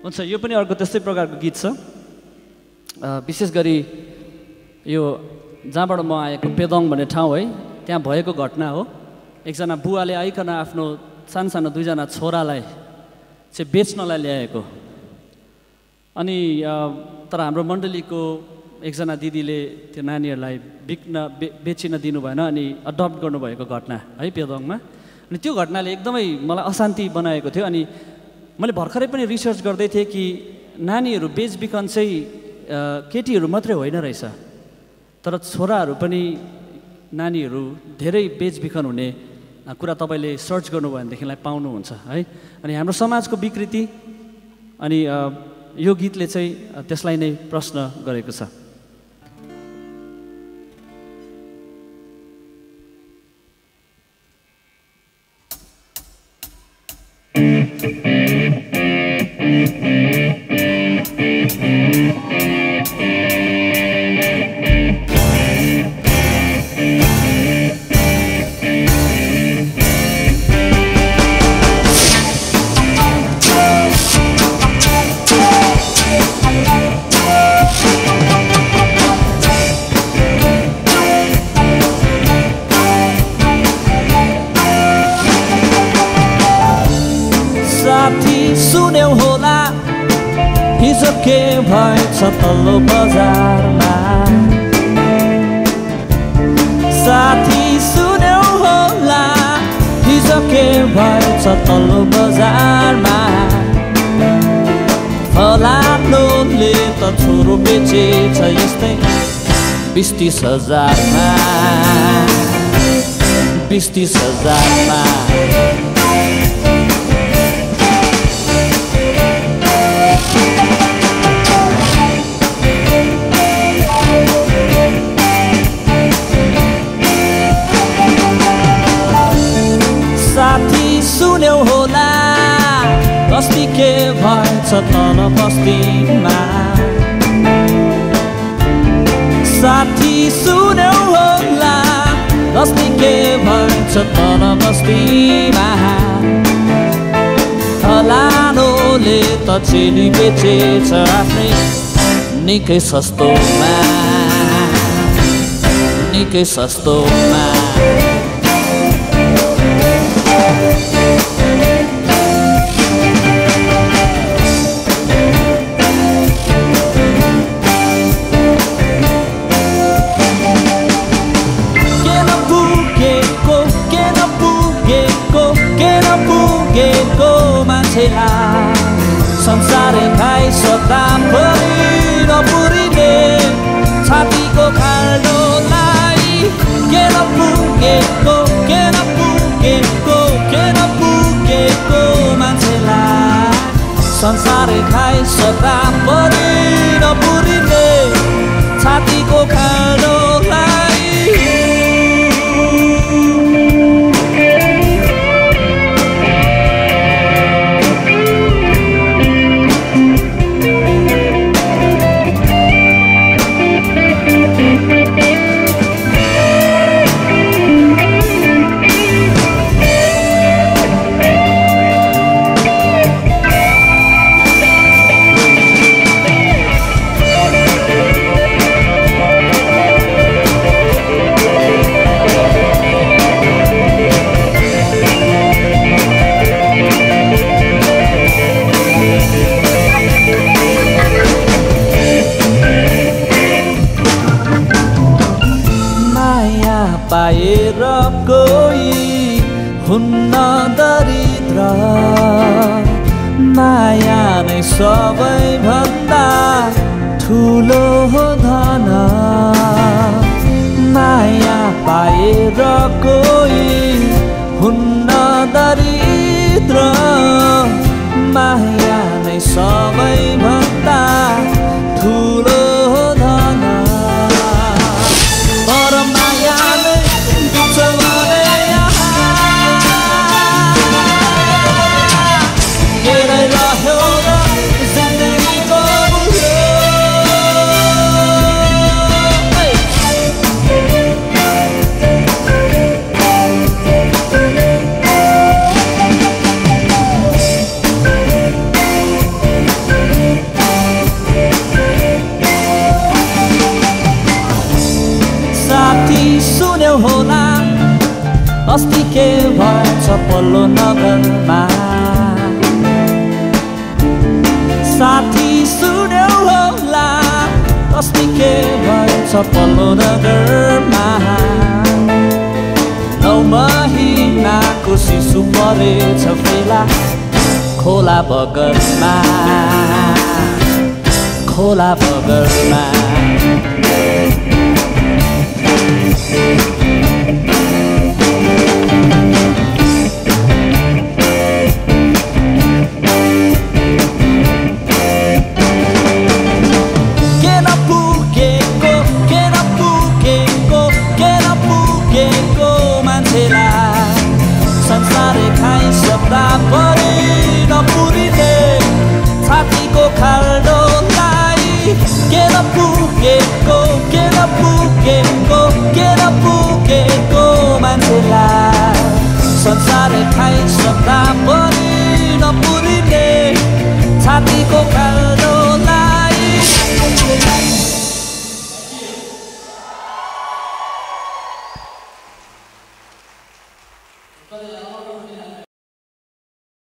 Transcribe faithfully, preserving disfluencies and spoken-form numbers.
हुन्छ यो पनि अर्को त्यस्तै प्रकारको गीत छ। विशेष गरी यो जहाँबाट म आएको पेदङ भन्ने ठाउँ है त्यहाँ भएको घटना हो। एकजना बुवाले आइकन आफ्नो सानसानो दुईजना छोरालाई चाहिँ बेच्नलाई ल्याएको, अनि तर हाम्रो मण्डलीको एकजना दिदीले त्यो नानीहरूलाई बिक्न बे बेचिन दिनु भएन अनि अडप्ट गर्नुभएको घटना है पेदङमा। अनि त्यो घटनाले एकदमै मलाई अशान्ति बनाएको थियो। अनि मैले भर्खरै पनि रिसर्च गर्दै थिएँ कि नानीहरू बेचबिखन चाहिँ केटीहरू मात्रै होइन रहेछ, तर छोराहरू पनि नानीहरू धेरै बेचबिखन हुने कुरा तपाईँले सर्च गर्नुभयो भनेदेखिलाई पाउनुहुन्छ है। अनि हाम्रो समाजको विकृति अनि यो गीतले चाहिँ त्यसलाई नै प्रश्न गरेको छ। तल्लो बजारमा साथी सुन्यौ होला हिजो के भएछ तल्लो बजारमा, फलानोले त छोरो बेचेछ यस्तै बिस तीस हजारमा बिस तीस हजारमा। बस्ती के भन्छ तल बस्तीमा साथी सुन्यौ होला बस्ती के भन्छ तल बस्तीमा, फलानोले त चेली बेचेछ आफ्नै निकै सस्तोमा निकै सस्तोमा। संसारे भाइ सतापरि नपुरिने छातीको खाल्डोलाई के नपुगेको के नपुगेको के नपुगेको मान्छेलाई संसारे भाइ सतापरि नपुरिने छातीको खाल्डोलाई। पाएर कोही हुन्न दरिद्र, माया नै सबैभन्दा ठुलो हो धन, माया पाएर कोही हुन्न दरिद्र, माया नै सबैभन्दा ठुलो हो धन। solo novel man Sati sudewola Kostike wanco polo novel man No mahina kusi supore cevela Kola burger man Kola burger man Get up, get go, man, to life. Sunshine, it shines,